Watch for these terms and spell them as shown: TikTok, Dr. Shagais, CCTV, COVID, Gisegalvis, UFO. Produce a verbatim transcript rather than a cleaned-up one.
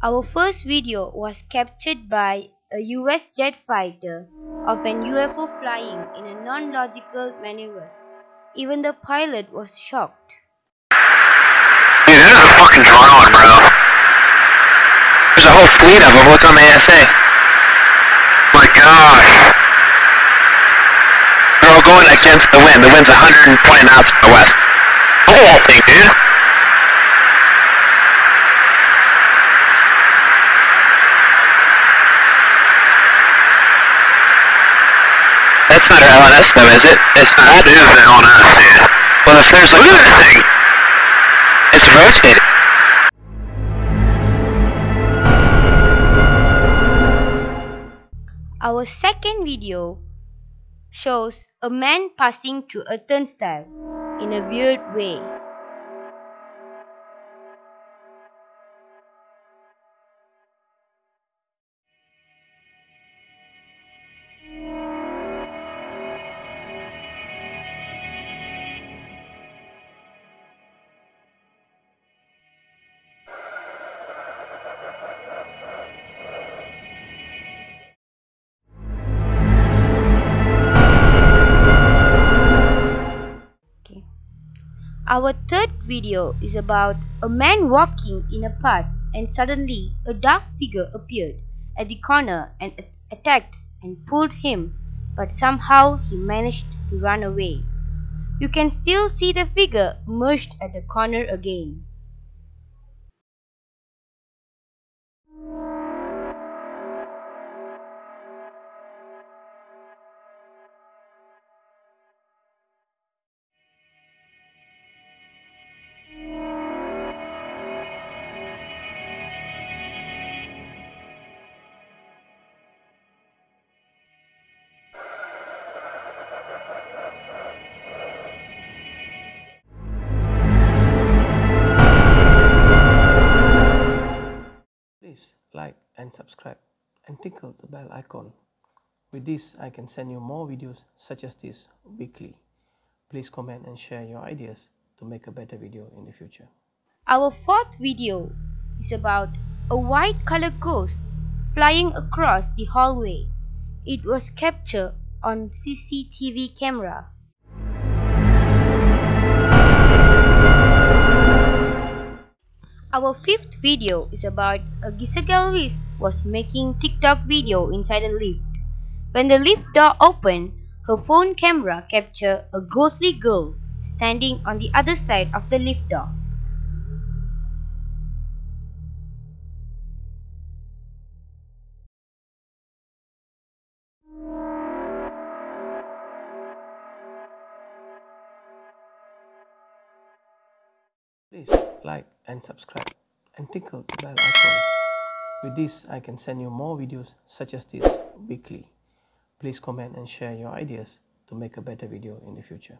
Our first video was captured by a U S jet fighter of an U F O flying in a non-logical maneuver. Even the pilot was shocked. Dude, this is a fucking drone, bro. There's a whole fleet of them. Look on the A S A. My gosh. They're all going against the wind. The wind's one hundred twenty knots to the west. Look at that thing, dude. That's not our L N S though, is it? It's not. That is an L N S, dude. Well, if there's like... Look at this thing! It's rotating. Our second video shows a man passing through a turnstile in a weird way. Our third video is about a man walking in a path and suddenly a dark figure appeared at the corner and attacked and pulled him, but somehow he managed to run away. You can still see the figure merged at the corner again. Like and subscribe and tickle the bell icon. With this, I can send you more videos such as this weekly. Please comment and share your ideas to make a better video in the future. Our fourth video is about a white color ghost flying across the hallway. It was captured on C C T V camera. Our fifth video is about a Gisegalvis was making TikTok video inside a lift. When the lift door opened, her phone camera captured a ghostly girl standing on the other side of the lift door. Please like and subscribe and tickle the bell icon. With this, I can send you more videos such as this weekly. Please comment and share your ideas to make a better video in the future.